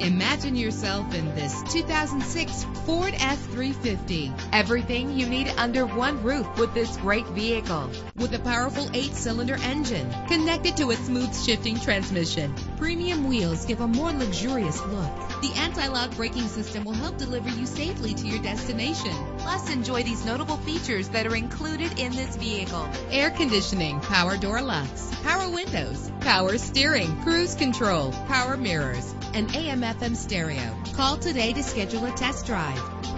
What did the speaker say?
Imagine yourself in this 2006 Ford F-350. Everything you need under one roof with this great vehicle. With a powerful 8-cylinder engine connected to its smooth shifting transmission, premium wheels give a more luxurious look. The anti-lock braking system will help deliver you safely to your destination. Plus, enjoy these notable features that are included in this vehicle: air conditioning, power door locks, power windows, power steering, cruise control, power mirrors, and AM/FM stereo. Call today to schedule a test drive.